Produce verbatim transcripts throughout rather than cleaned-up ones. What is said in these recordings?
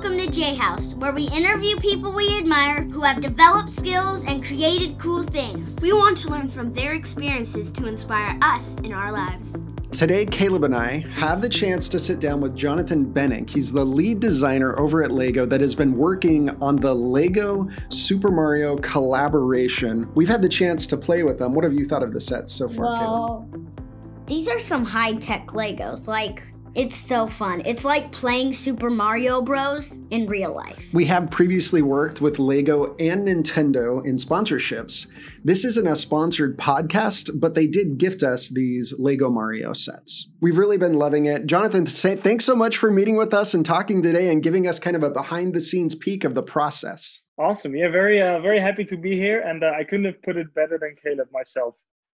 welcome to J House, where we interview people we admire who have developed skills and created cool things. We want to learn from their experiences to inspire us in our lives. Today, Caleb and I have the chance to sit down with Jonathan Bennink. He's the lead designer over at LEGO that has been working on the LEGO Super Mario collaboration. We've had the chance to play with them. What have you thought of the sets so far, well, Caleb? These are some high-tech LEGOs. Like, it's so fun. It's like playing Super Mario Bros in real life. We have previously worked with LEGO and Nintendo in sponsorships. This isn't a sponsored podcast, but they did gift us these LEGO Mario sets. We've really been loving it. Jonathan, thanks so much for meeting with us and talking today and giving us kind of a behind the scenes peek of the process. Awesome. Yeah, very, uh, very happy to be here. And uh, I couldn't have put it better than Caleb myself.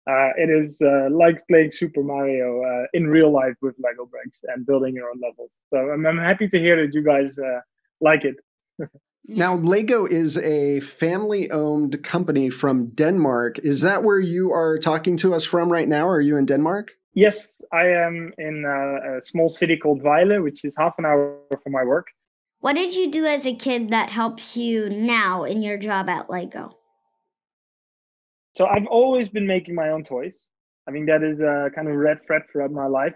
Uh, it is uh, like playing Super Mario uh, in real life with LEGO bricks and building your own levels. So I'm, I'm happy to hear that you guys uh, like it. Now, LEGO is a family-owned company from Denmark. Is that where you are talking to us from right now? Are you in Denmark? Yes, I am in a, a small city called Weile, which is half an hour from my work. What did you do as a kid that helps you now in your job at LEGO? So I've always been making my own toys. I mean, that is a kind of red thread throughout my life.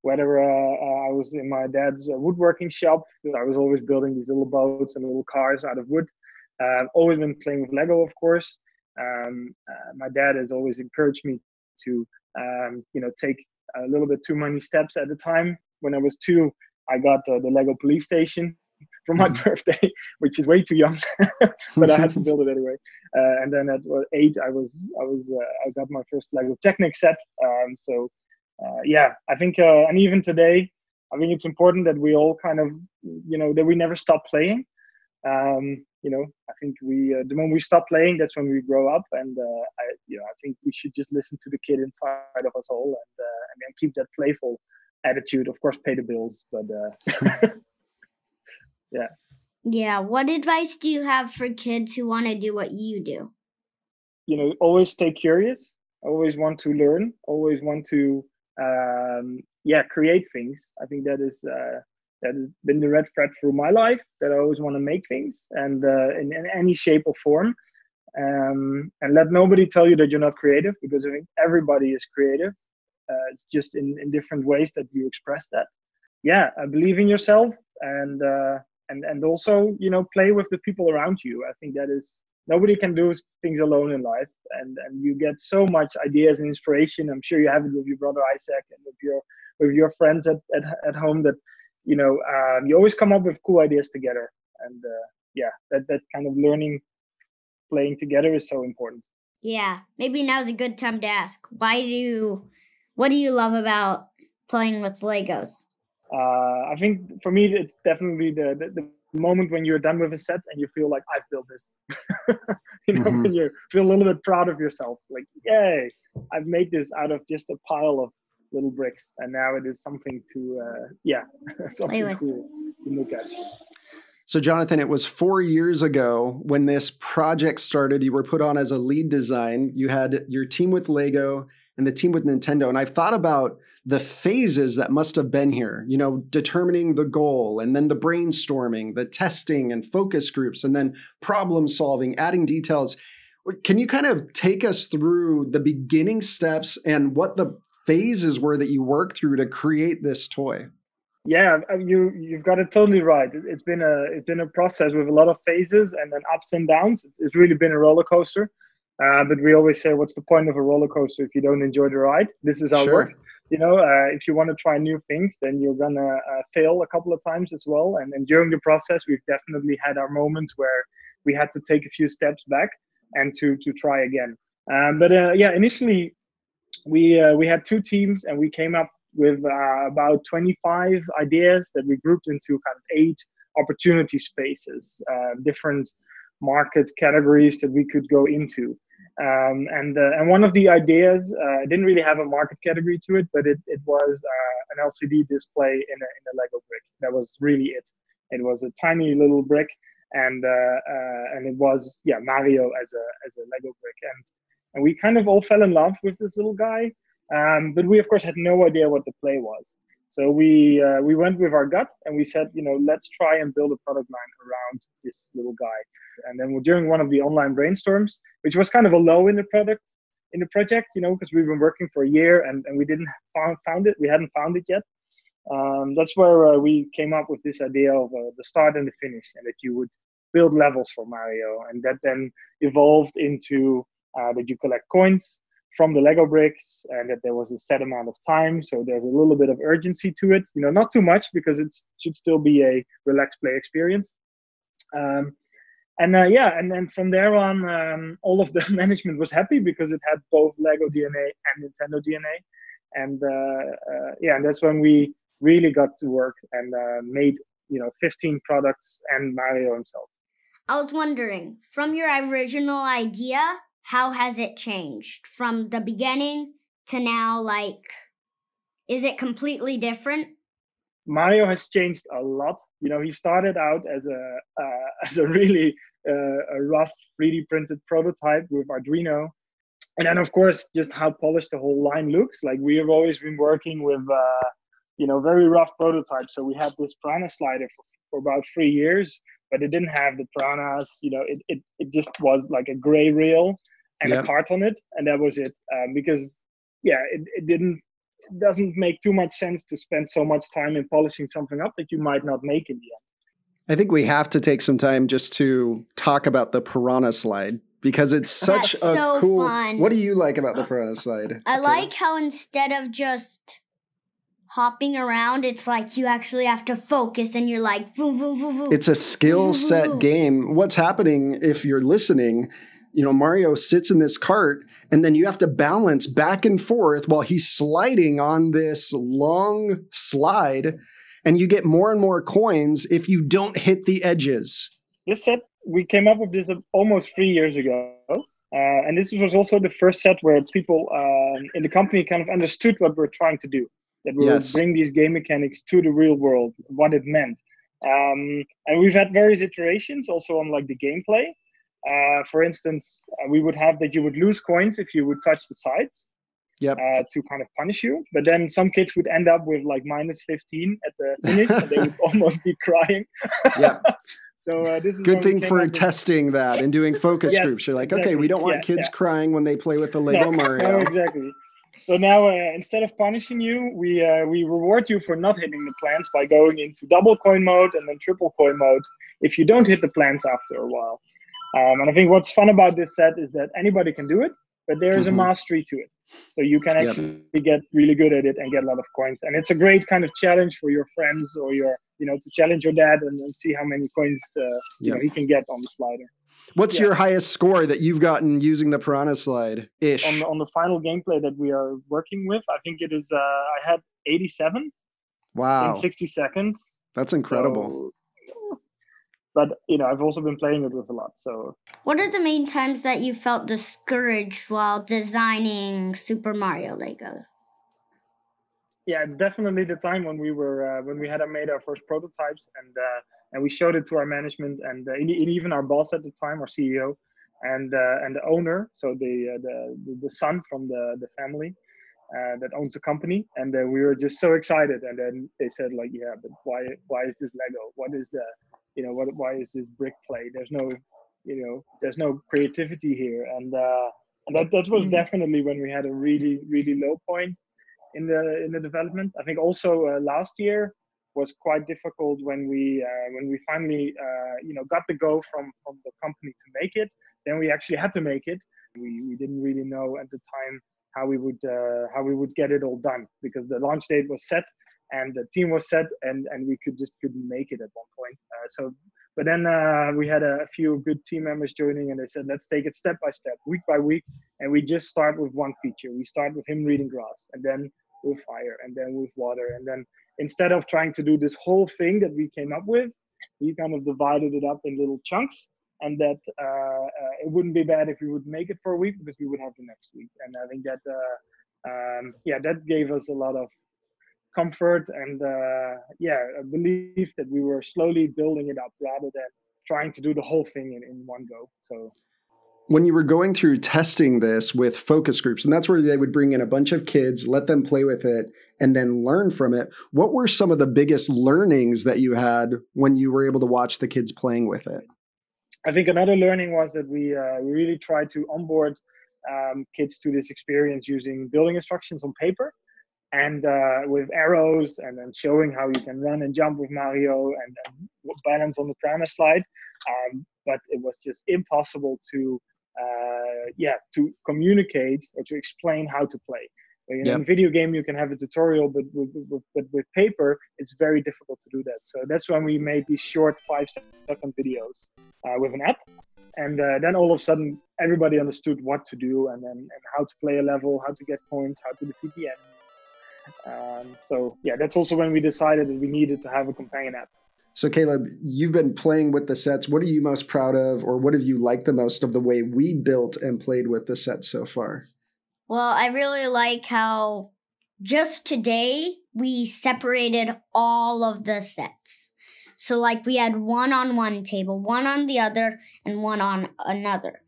Whether uh, I was in my dad's woodworking shop, because I was always building these little boats and little cars out of wood. Uh, I've always been playing with LEGO, of course. Um, uh, my dad has always encouraged me to, um, you know, take a little bit too many steps at a time. When I was two, I got uh, the LEGO police station for my birthday, which is way too young, but I had to build it anyway. Uh, and then at eight, I was, I was, uh, I got my first LEGO Technic set. Um, so, uh, yeah, I think, uh, and even today, I think it's important that we all kind of, you know, that we never stop playing. Um, you know, I think we, uh, the moment we stop playing, that's when we grow up. And uh, I, you know, I think we should just listen to the kid inside of us all and, uh, and, and keep that playful attitude. Of course, pay the bills, but. Uh, Yeah. Yeah. What advice do you have for kids who want to do what you do? You know, always stay curious. Always want to learn. Always want to, um, yeah, create things. I think that is uh, that has been the red thread through my life. That I always want to make things, and uh, in, in any shape or form. Um, and let nobody tell you that you're not creative, because I think everybody is creative. Uh, it's just in in different ways that you express that. Yeah, I believe in yourself, and. Uh, And and also, you know, play with the people around you. I think that is, nobody can do things alone in life. And, and you get so much ideas and inspiration. I'm sure you have it with your brother Isaac and with your with your friends at, at, at home that, you know, um, you always come up with cool ideas together. And uh, yeah, that, that kind of learning, playing together is so important. Yeah, maybe now's a good time to ask. Why do, what do you love about playing with LEGOs? Uh, I think for me, it's definitely the, the, the moment when you're done with a set and you feel like, I've built this. You know, mm-hmm. When you feel a little bit proud of yourself, like, yay, I've made this out of just a pile of little bricks. And now it is something to, uh, yeah, something cool to look at. So Jonathan, it was four years ago when this project started. You were put on as a lead design. You had your team with LEGO and the team with Nintendo. And I've thought about the phases that must have been here, you know, determining the goal and then the brainstorming, the testing and focus groups, and then problem solving, adding details. Can you kind of take us through the beginning steps and what the phases were that you worked through to create this toy? Yeah, you, you've got it totally right. It's been a, it's been a process with a lot of phases and then ups and downs. It's really been a roller coaster. Uh, but we always say, what's the point of a roller coaster if you don't enjoy the ride? This is our sure. work. You know, uh, if you want to try new things, then you're going to uh, fail a couple of times as well. And, and during the process, we've definitely had our moments where we had to take a few steps back and to, to try again. Um, but uh, yeah, initially, we, uh, we had two teams and we came up with uh, about twenty-five ideas that we grouped into kind of eight opportunity spaces, uh, different market categories that we could go into. Um, and uh, and one of the ideas uh, didn't really have a market category to it, but it, it was uh, an L C D display in a, in a LEGO brick. That was really it. It was a tiny little brick, and uh, uh, and it was yeah Mario as a as a LEGO brick, and and we kind of all fell in love with this little guy, um, but we of course had no idea what the play was. So we uh, we went with our gut and we said, you know, let's try and build a product line around this little guy. And then during one of the online brainstorms, which was kind of a low in the product, in the project, you know, because we've been working for a year and, and we didn't found, found it. We hadn't found it yet. Um, that's where uh, we came up with this idea of uh, the start and the finish, and that you would build levels for Mario. And that then evolved into uh, that you collect coins from the Lego bricks, and that there was a set amount of time. So there's a little bit of urgency to it, you know, not too much, because it should still be a relaxed play experience. Um, and uh, yeah, and then from there on, um, all of the management was happy because it had both Lego D N A and Nintendo D N A. And uh, uh, yeah, and that's when we really got to work and uh, made, you know, fifteen products and Mario himself. I was wondering, from your original idea, how has it changed from the beginning to now? Like, is it completely different? Mario has changed a lot. You know, he started out as a uh, as a really uh, a rough three D printed prototype with Arduino, and then of course just how polished the whole line looks. Like, we have always been working with uh, you know, very rough prototypes. So we had this Piranha slider for, for about three years, but it didn't have the piranhas. You know, it it it just was like a gray rail and yep. a cart on it, and that was it. Um, because, yeah, it, it didn't, it doesn't make too much sense to spend so much time in polishing something up that you might not make in the end. I think we have to take some time just to talk about the Piranha slide, because it's such That's a so cool. Fun. What do you like about the Piranha slide? I okay. like how instead of just hopping around, it's like you actually have to focus and you're like, boom, boom, boom, boom. It's a skill set game. What's happening, if you're listening, you know, Mario sits in this cart and then you have to balance back and forth while he's sliding on this long slide, and you get more and more coins if you don't hit the edges. This set, we came up with this almost three years ago. Uh, and this was also the first set where people uh, in the company kind of understood what we're trying to do, that we yes. would bring these game mechanics to the real world, what it meant. Um, and we've had various iterations also on like the gameplay. Uh, for instance, uh, we would have that you would lose coins if you would touch the sides yep. uh, to kind of punish you. But then some kids would end up with like minus fifteen at the finish, and they would almost be crying. Yeah. So uh, this is good thing for testing that and doing focus yes, groups. You're like, exactly. okay, we don't want yeah, kids yeah. crying when they play with the Lego no, Mario. No, exactly. So now, uh, instead of punishing you, we uh, we reward you for not hitting the plants by going into double coin mode and then triple coin mode if you don't hit the plants after a while. Um, and I think what's fun about this set is that anybody can do it, but there is mm-hmm. a mastery to it. So you can actually yep. get really good at it and get a lot of coins. And it's a great kind of challenge for your friends or your, you know, to challenge your dad and, and see how many coins uh, yep. you know, he can get on the slider. What's yeah. your highest score that you've gotten using the Piranha slide-ish? On, on the final gameplay that we are working with, I think it is, uh, I had eighty-seven wow. in sixty seconds. That's incredible. So, but, you know, I've also been playing it with a lot, so. What are the main times that you felt discouraged while designing Super Mario Lego? Yeah, it's definitely the time when we were, uh, when we had made our first prototypes, and uh, and we showed it to our management and, uh, and even our boss at the time, our C E O, and uh, and the owner, so the uh, the the son from the the family uh, that owns the company, and uh, we were just so excited. And then they said like, yeah, but why why is this Lego? What is the you know what why is this brick play? There's no you know there's no creativity here, and uh, and that that was definitely when we had a really really low point in the in the development. I think also uh, last year was quite difficult when we uh, when we finally uh, you know got the go from from the company to make it. Then we actually had to make it. We we didn't really know at the time how we would uh, how we would get it all done, because the launch date was set and the team was set, and and we could just couldn't make it at one point. Uh, so but then uh, we had a few good team members joining, and they said let's take it step by step, week by week, and we just start with one feature. We start with him reading grass, and then with fire, and then with water, and then instead of trying to do this whole thing that we came up with, we kind of divided it up in little chunks, and that uh, uh, it wouldn't be bad if we would make it for a week, because we would have the next week. And I think that uh, um, yeah, that gave us a lot of comfort and uh, yeah, a belief that we were slowly building it up rather than trying to do the whole thing in, in one go. So when you were going through testing this with focus groups, and that's where they would bring in a bunch of kids, let them play with it, and then learn from it, what were some of the biggest learnings that you had when you were able to watch the kids playing with it? I think another learning was that we, uh, we really tried to onboard um, kids to this experience using building instructions on paper and uh, with arrows, and then showing how you can run and jump with Mario and, and balance on the Piranha slide. Um, but it was just impossible to uh, yeah, to communicate or to explain how to play. You know, yep. In a video game, you can have a tutorial, but with, with, but with paper, it's very difficult to do that. So that's when we made these short five-second videos uh, with an app. And uh, then all of a sudden, everybody understood what to do, and then and how to play a level, how to get points, how to defeat the enemy. Um, so yeah, that's also when we decided that we needed to have a companion app. So Caleb, you've been playing with the sets. What are you most proud of, or what have you liked the most of the way we built and played with the sets so far? Well, I really like how just today we separated all of the sets. So like we had one on one table, one on the other, and one on another.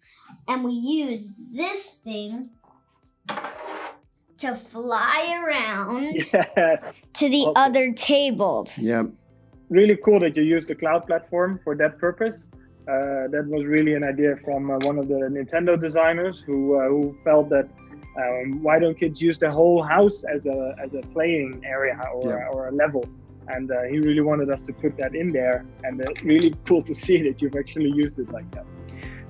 And we used this thing to fly around yes. to the awesome. other tables. Yeah. Really cool that you used the cloud platform for that purpose. Uh, that was really an idea from uh, one of the Nintendo designers who, uh, who felt that um, why don't kids use the whole house as a, as a playing area or, yeah. or a level. And uh, he really wanted us to put that in there. And uh, really cool to see that you've actually used it like that.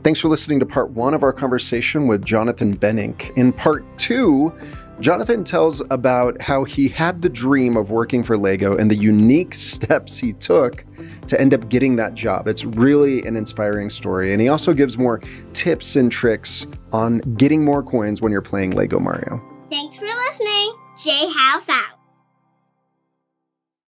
Thanks for listening to part one of our conversation with Jonathan Bennink. In part two, Jonathan tells about how he had the dream of working for LEGO and the unique steps he took to end up getting that job. It's really an inspiring story. And he also gives more tips and tricks on getting more coins when you're playing LEGO Mario. Thanks for listening. J House out.